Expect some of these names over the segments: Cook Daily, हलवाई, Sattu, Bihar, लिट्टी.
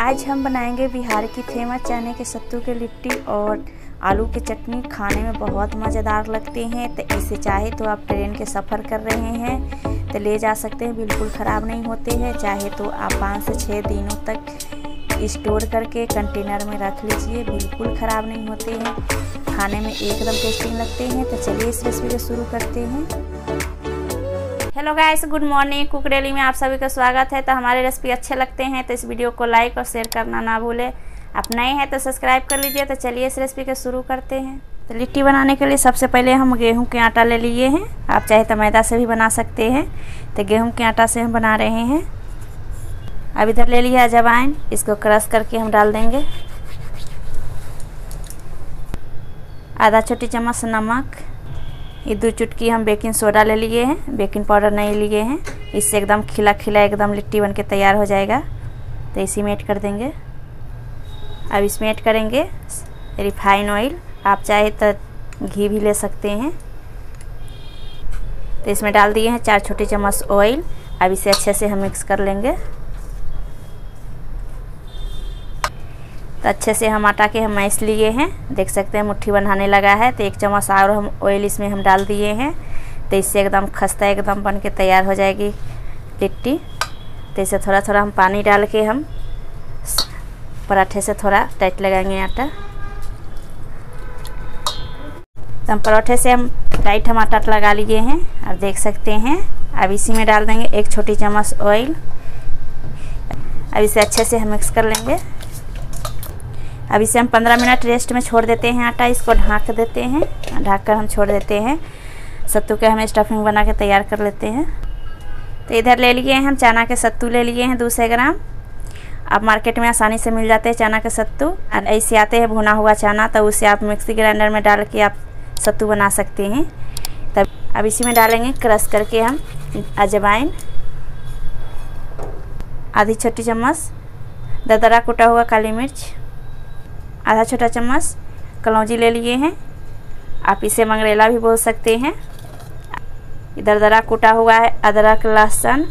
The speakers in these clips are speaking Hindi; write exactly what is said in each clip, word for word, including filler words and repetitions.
आज हम बनाएंगे बिहार की फेमस चने के सत्तू के लिट्टी और आलू की चटनी। खाने में बहुत मज़ेदार लगते हैं। तो इसे चाहे तो आप ट्रेन के सफ़र कर रहे हैं तो ले जा सकते हैं, बिल्कुल ख़राब नहीं होते हैं। चाहे तो आप पाँच से छः दिनों तक स्टोर करके कंटेनर में रख लीजिए, बिल्कुल ख़राब नहीं होते हैं। खाने में एकदम टेस्टी लगते हैं। तो चलिए इस रेसिपी को शुरू करते हैं। Hello guys, good morning, cook daily में आप सभी का स्वागत है। तो हमारे रेसिपी अच्छे लगते हैं तो इस वीडियो को लाइक और शेयर करना ना भूले। आप नए हैं तो सब्सक्राइब कर लीजिए। तो चलिए इस रेसिपी को शुरू करते हैं। तो लिट्टी बनाने के लिए सबसे पहले हम गेहूं के आटा ले लिए हैं। आप चाहे तो मैदा से भी बना सकते हैं। तो गेहूँ के आटा से हम बना रहे हैं। अब इधर ले लिया अजवाइन, इसको क्रश करके हम डाल देंगे। आधा छोटी चम्मच नमक, ये दो चुटकी हम बेकिंग सोडा ले लिए हैं, बेकिंग पाउडर नहीं लिए हैं। इससे एकदम खिला खिला एकदम लिट्टी बनके तैयार हो जाएगा। तो इसी में ऐड कर देंगे। अब इसमें ऐड करेंगे रिफाइन ऑयल, आप चाहे तो घी भी ले सकते हैं। तो इसमें डाल दिए हैं चार छोटी चम्मच ऑयल। अब इसे अच्छे से हम मिक्स कर लेंगे। तो अच्छे से हम आटा के हम मैश लिए हैं, देख सकते हैं मुट्ठी बनाने लगा है। तो एक चम्मच और हम ऑयल इसमें हम डाल दिए हैं। तो इससे एकदम खस्ता एकदम बन के तैयार हो जाएगी लिट्टी। तो इसे थोड़ा थोड़ा हम पानी डाल के हम पराठे से थोड़ा टाइट लगाएंगे आटा। तो हम पराठे से हम टाइट हम आटा लगा लिए हैं, आप देख सकते हैं। अब इसी में डाल देंगे एक छोटी चम्मच ऑयल। अब इसे अच्छे से हम मिक्स कर लेंगे। अब इसे हम पंद्रह मिनट रेस्ट में छोड़ देते हैं आटा, इसको ढाँक देते हैं। ढाँक कर हम छोड़ देते हैं। सत्तू के हम स्टफिंग बना के तैयार कर लेते हैं। तो इधर ले लिए हैं हम चना के सत्तू ले लिए हैं दो सौ ग्राम। आप मार्केट में आसानी से मिल जाते हैं चना के सत्तू। ऐसे आते हैं भुना हुआ चना, तो उसे आप मिक्सी ग्राइंडर में डाल के आप सत्तू बना सकते हैं। तब अब इसी में डालेंगे क्रश करके हम अजवाइन, आधी छोटी चम्मच दरदरा कुटा हुआ काली मिर्च, आधा छोटा चम्मच कलौंजी ले लिए हैं। आप इसे मंगरेला भी बोल सकते हैं। इधर दरदरा कूटा हुआ है अदरक, लहसुन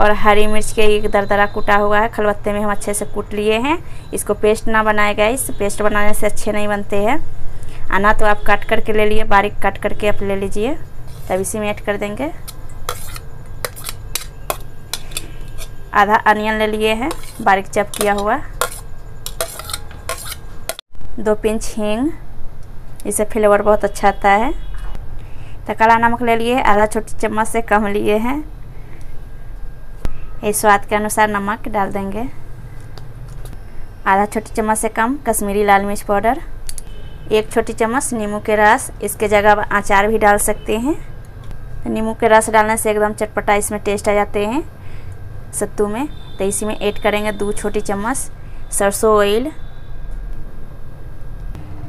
और हरी मिर्च के एक दरदरा कूटा हुआ है, खलबत्ते में हम अच्छे से कूट लिए हैं। इसको पेस्ट ना बनाए गाइस, पेस्ट बनाने से अच्छे नहीं बनते हैं। आना तो आप काट करके ले लिए, बारीक काट करके आप ले लीजिए। तब इसी में ऐड कर देंगे आधा अनियन ले लिए हैं, बारीक चॉप किया हुआ, दो पिंच हींग, इससे फ्लेवर बहुत अच्छा आता है। तो काला नमक ले लिए आधा छोटी चम्मच से कम लिए हैं। इस स्वाद के अनुसार नमक डाल देंगे, आधा छोटी चम्मच से कम कश्मीरी लाल मिर्च पाउडर, एक छोटी चम्मच नींबू के रस, इसके जगह आप अचार भी डाल सकते हैं। नींबू के रस डालने से एकदम चटपटा इसमें टेस्ट आ जाते हैं सत्तू में। तो इसी में ऐड करेंगे दो छोटी चम्मच सरसों ऑयल।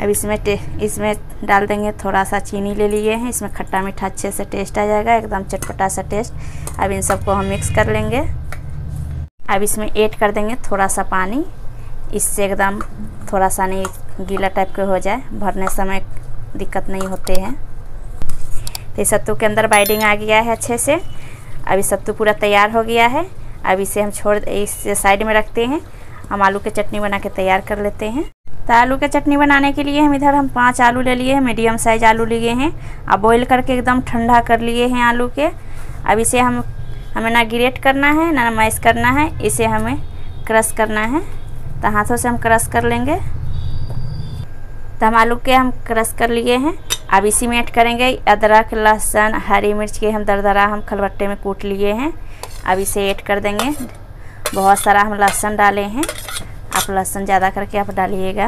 अब इसमें इसमें डाल देंगे थोड़ा सा चीनी ले लिए हैं, इसमें खट्टा मीठा अच्छे से टेस्ट आ जाएगा, एकदम चटपटा सा टेस्ट। अब इन सबको हम मिक्स कर लेंगे। अब इसमें ऐड कर देंगे थोड़ा सा पानी, इससे एकदम थोड़ा सा नहीं गीला टाइप के हो जाए, भरने समय दिक्कत नहीं होते हैं। तो सत्तू के अंदर बाइंडिंग आ गया है अच्छे से। अब ये सत्तू पूरा तैयार हो गया है। अब इसे हम छोड़ इसे साइड में रखते हैं। हम आलू की चटनी बना के तैयार कर लेते हैं। तो आलू की चटनी बनाने के लिए हम इधर हम पांच आलू ले लिए हैं, मीडियम साइज आलू लिए हैं। अब बॉईल करके एकदम ठंडा कर लिए हैं आलू के। अब इसे हम हमें ना ग्रेट करना है ना मैश करना है, इसे हमें क्रश करना है। तो हाथों से हम क्रश कर लेंगे। तो हम आलू के हम क्रश कर लिए हैं। अब इसी में ऐड करेंगे अदरक, लहसुन, हरी मिर्च के हम दरदरा हम खलबट्टे में कूट लिए हैं। अब इसे ऐड कर देंगे। बहुत सारा हम लहसुन डाले हैं, आप लहसुन ज़्यादा करके आप डालिएगा,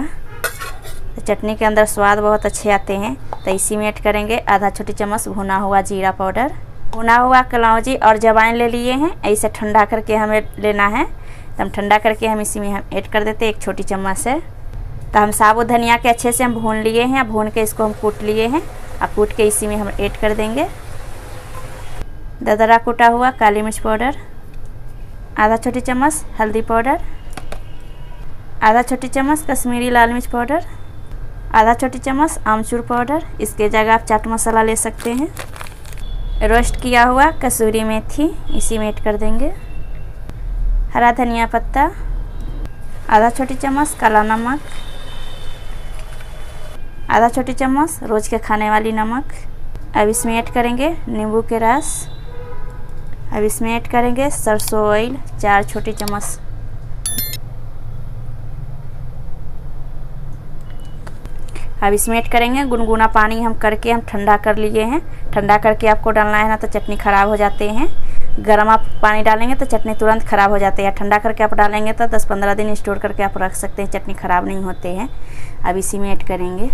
तो चटनी के अंदर स्वाद बहुत अच्छे आते हैं। तो इसी में ऐड करेंगे आधा छोटी चम्मच भुना हुआ जीरा पाउडर, भुना हुआ कलौंजी और अजवाइन ले लिए हैं। ऐसे ठंडा करके हमें लेना है। तो हम ठंडा करके हम इसी में हम ऐड कर देते हैं एक छोटी चम्मच से। तो हम साबुत धनिया के अच्छे से हम भून लिए हैं, भून के इसको हम कूट लिए हैं। अब कूट के इसी में हम ऐड कर देंगे दरदरा कूटा हुआ काली मिर्च पाउडर, आधा छोटी चम्मच हल्दी पाउडर, आधा छोटी चम्मच कश्मीरी लाल मिर्च पाउडर, आधा छोटी चम्मच आमचूर पाउडर, इसके जगह आप चाट मसाला ले सकते हैं। रोस्ट किया हुआ कसूरी मेथी इसी में ऐड कर देंगे, हरा धनिया पत्ता, आधा छोटी चम्मच काला नमक, आधा छोटी चम्मच रोज के खाने वाली नमक। अब इसमें ऐड करेंगे नींबू के रस। अब इसमें ऐड करेंगे सरसों ऑयल चार छोटी चम्मच। अब इसमें ऐड करेंगे गुनगुना पानी, हम करके हम ठंडा कर लिए हैं। ठंडा करके आपको डालना है, ना तो चटनी ख़राब हो जाते हैं। गर्म आप पानी डालेंगे तो चटनी तुरंत ख़राब हो जाती है। ठंडा करके आप डालेंगे तो दस पंद्रह दिन स्टोर करके आप रख सकते हैं, चटनी ख़राब नहीं होते हैं। अब इसी में ऐड करेंगे,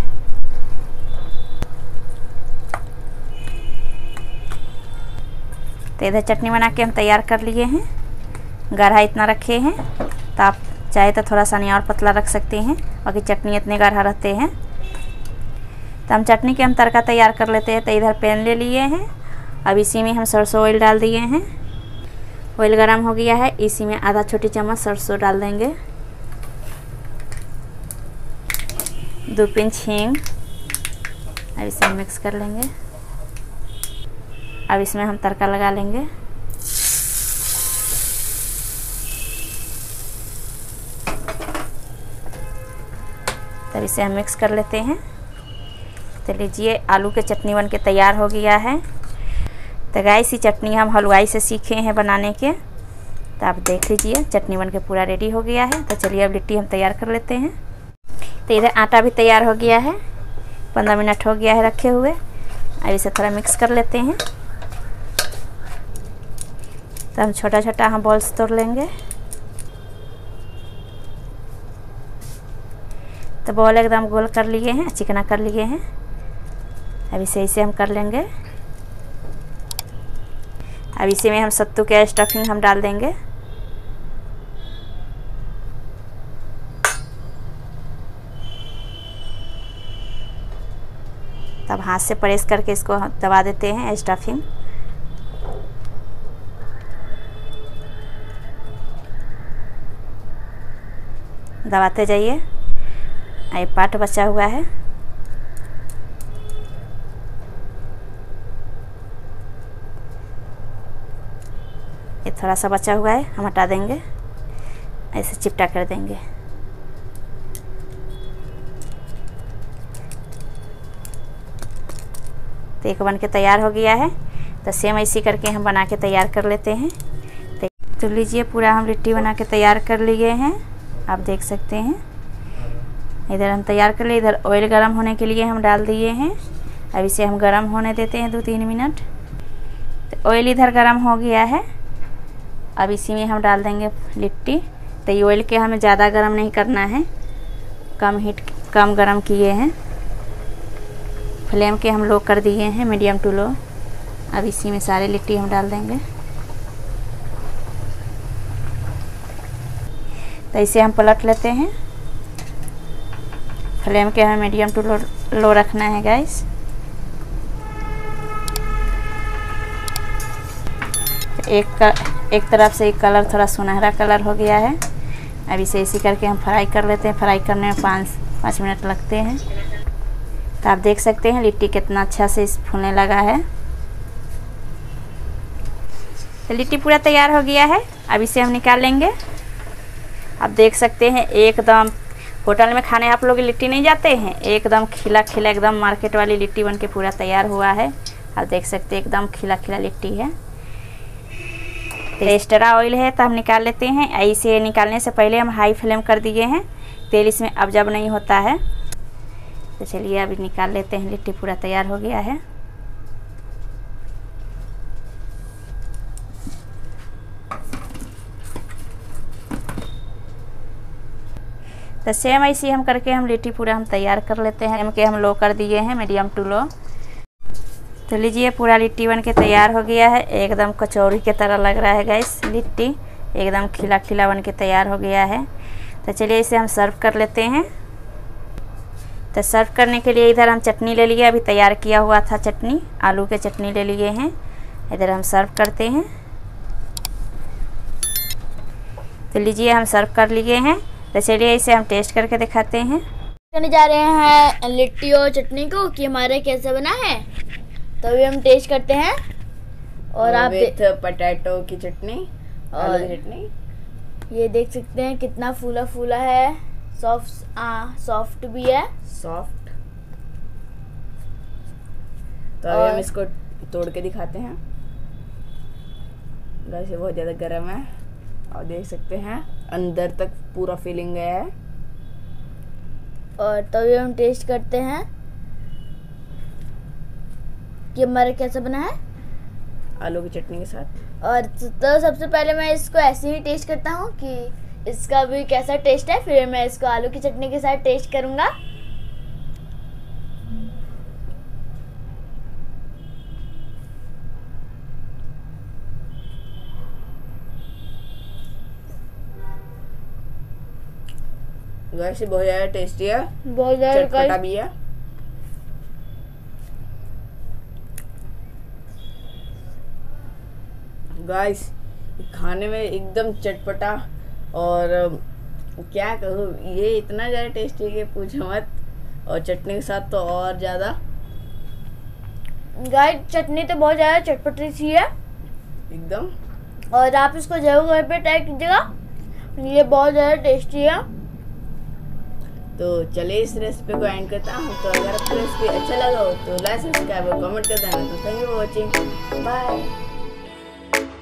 तो इधर चटनी बना के हम तैयार कर लिए हैं। गाढ़ा इतना रखे हैं, तो आप चाहे तो थोड़ा सा नहीं और पतला रख सकते हैं, बाकी चटनी इतने गाढ़ा रहते हैं। तो हम चटनी के हम तड़का तैयार कर लेते हैं। तो इधर पैन ले लिए हैं, अब इसी में हम सरसों ऑयल डाल दिए हैं। ऑयल गरम हो गया है, इसी में आधा छोटी चम्मच सरसों डाल देंगे, दो पिंच हींग। अब इसे मिक्स कर लेंगे। अब इसमें हम तड़का लगा लेंगे। तब इसे हम मिक्स कर लेते हैं। तो लीजिए, आलू की चटनी बनके तैयार हो गया है। तो गाइस, ये चटनी हम हलवाई से सीखे हैं बनाने के। तो आप देख लीजिए, चटनी बनके पूरा रेडी हो गया है। तो चलिए, अब लिट्टी हम तैयार कर लेते हैं। तो इधर आटा भी तैयार हो गया है, पंद्रह मिनट हो गया है रखे हुए। अब इसे थोड़ा मिक्स कर लेते हैं। तो हम छोटा छोटा हम बॉल्स तोड़ लेंगे। तो बॉल एकदम गोल कर लिए हैं, चिकना कर लिए हैं। अब इसे इसे हम कर लेंगे। अब इसी में हम सत्तू के स्टफिंग हम डाल देंगे। तब हाथ से प्रेस करके इसको दबा देते हैं स्टफिंग। दबाते जाइए, ये पार्ट बचा हुआ है। ये थोड़ा सा बचा हुआ है, हम हटा देंगे, ऐसे चिपटा कर देंगे। तो एक बन के तैयार हो गया है। तो सेम ऐसी करके हम बना के तैयार कर लेते हैं। तो लीजिए, पूरा हम लिट्टी बना के तैयार कर लिए हैं, आप देख सकते हैं। इधर हम तैयार कर लिए। इधर ऑयल गरम होने के लिए हम डाल दिए हैं। अब इसे हम गरम होने देते हैं दो तीन मिनट। तो ऑयल इधर गरम हो गया है, अब इसी में हम डाल देंगे लिट्टी। तो ये ऑयल के हमें ज़्यादा गरम नहीं करना है, कम हीट कम गरम किए हैं। फ्लेम के हम लो कर दिए हैं, मीडियम टू लो। अब इसी में सारे लिट्टी हम डाल देंगे। तो इसे हम पलट लेते हैं। फ्लेम के हमें मीडियम टू लो लो रखना है गाइस। एक कर, एक तरफ से एक कलर थोड़ा सुनहरा कलर हो गया है। अब इसे इसी करके हम फ्राई कर लेते हैं। फ्राई करने में पाँच पाँच मिनट लगते हैं। तो आप देख सकते हैं लिट्टी कितना अच्छा से इस फूलने लगा है। तो लिट्टी पूरा तैयार हो गया है, अब इसे हम निकाल लेंगे। आप देख सकते हैं, एकदम होटल में खाने आप लोग लिट्टी नहीं जाते हैं, एकदम खिला खिला एकदम मार्केट वाली लिट्टी बन के पूरा तैयार हुआ है। आप देख सकते हैं, एकदम खिला खिला लिट्टी है। एक्स्ट्रा ऑयल है तो हम निकाल लेते हैं। ऐसे निकालने से पहले हम हाई फ्लेम कर दिए हैं, तेल इसमें अब जब नहीं होता है। तो चलिए, अभी निकाल लेते हैं। लिट्टी पूरा तैयार हो गया है। तो सेम ऐसी हम करके हम लिट्टी पूरा हम तैयार कर लेते हैं। फ्लेम के हम लो कर दिए हैं, मीडियम टू लो। तो लीजिए, पूरा लिट्टी बन के तैयार हो गया है। एकदम कचौरी के तरह लग रहा है गाइस। लिट्टी एकदम खिला खिला बन के तैयार हो गया है। तो चलिए, इसे हम सर्व कर लेते हैं। तो सर्व करने के लिए इधर हम चटनी ले लिए, अभी तैयार किया हुआ था चटनी, आलू के चटनी ले लिए हैं। इधर हम सर्व करते हैं। तो लीजिए, हम सर्व कर लिए हैं। तो चलिए, इसे हम टेस्ट करके दिखाते हैं। करने जा रहे हैं लिट्टी और चटनी को कि हमारे कैसे बना है। तो अभी हम टेस्ट करते हैं। और आप पटेटो की चटनी और चटनी ये देख सकते हैं कितना फूला फूला है, सॉफ्ट आ, सॉफ्ट भी है, सॉफ्ट। तो अभी हम इसको तोड़ के दिखाते हैं। वैसे बहुत ज़्यादा गर्म है और देख सकते हैं अंदर तक पूरा फीलिंग गया है। और तभी तो हम टेस्ट करते हैं कि हमारा कैसा बना है आलू की चटनी के साथ। और तो सबसे पहले मैं इसको ऐसे ही टेस्ट करता हूँ कि इसका भी कैसा टेस्ट है, फिर मैं इसको आलू की चटनी के साथ टेस्ट करूँगा। वैसे बहुत ज़्यादा टेस्टी है, बहुत ज़्यादा चटपटा भी है। गाइस खाने में एकदम चटपटा, और क्या कहूँ ये इतना ज़्यादा टेस्टी है कि पूछो मत। और चटनी के साथ तो और ज़्यादा। गाइस चटनी तो बहुत ज़्यादा चटपटी सी है एकदम, और आप इसको जरूर घर पे ट्राई कीजिएगा, ये बहुत ज़्यादा टेस्टी है। तो चलिए इस रेसिपी को एंड करता हूँ। तो अगर आपको रेसिपी अच्छा लगा हो तो लाइक सब्सक्राइब और कमेंट कर देना। तो thank you for watching, bye.